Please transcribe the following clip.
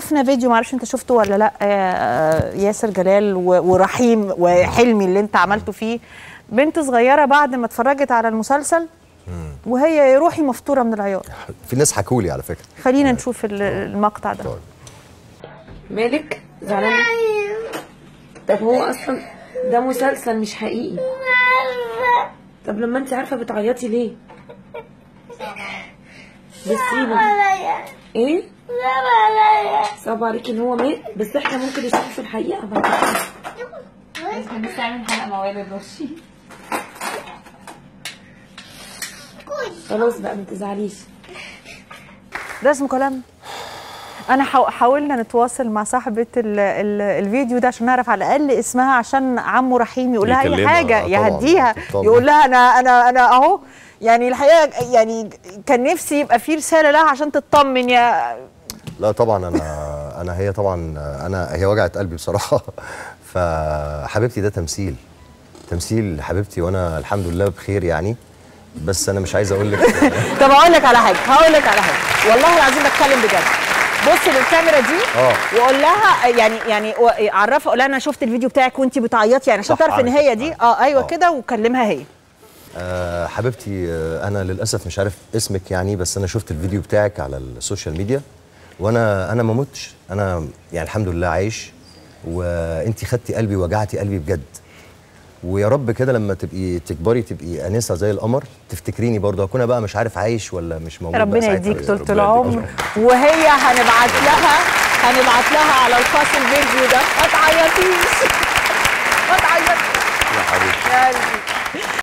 شفنا فيديو معرفش انت شفته ولا لا ياسر جلال ورحيم وحلمي اللي انت عملته فيه، بنت صغيره بعد ما اتفرجت على المسلسل وهي روحي مفطوره من العياط. في ناس حكولي على فكره، خلينا نشوف المقطع ده. مالك زعلان؟ طب هو اصلا ده مسلسل مش حقيقي. طب لما انت عارفه بتعيطي ليه؟ بسيبه ايه؟ صعب عليكي ان هو مات، بس احنا ممكن نشوفه في الحقيقه بقى. لسه بنعمل حلقه موالد وشي. خلاص بقى ما تزعليش. ده اسمه كلام. انا حاولنا نتواصل مع صاحبه الفيديو ده عشان نعرف على الاقل اسمها، عشان عمو رحيم يقول لها اي حاجه يهديها، يقول لها انا اهو. يعني الحقيقه يعني كان نفسي يبقى في رساله لها عشان تطمن. يا لا طبعا انا هي طبعا هي وجعت قلبي بصراحه. فحبيبتي ده تمثيل حبيبتي، وانا الحمد لله بخير يعني. بس انا مش عايز اقول لك طب هقول لك على حاجه والله العظيم بتكلم بجد. بص للكاميرا دي وقول لها يعني عرفها، قول لها انا شفت الفيديو بتاعك وانت بتعيطي، يعني عشان تعرف ان هي دي. ايوه كده، وكلمها هي. حبيبتي انا للاسف مش عارف اسمك يعني، بس انا شفت الفيديو بتاعك على السوشيال ميديا، وانا ما متش، انا يعني الحمد لله عايش، وانت خدتي قلبي وجعتي قلبي بجد. ويا رب كده لما تكبري تبقي انسه زي القمر تفتكريني برضه، هكون بقى مش عارف عايش ولا مش موجود. ربنا يديك طول العمر. وهي هنبعت لها على الخاص الفيديو ده. ما تعيطيش ما تعيطيش يا حبيبتي.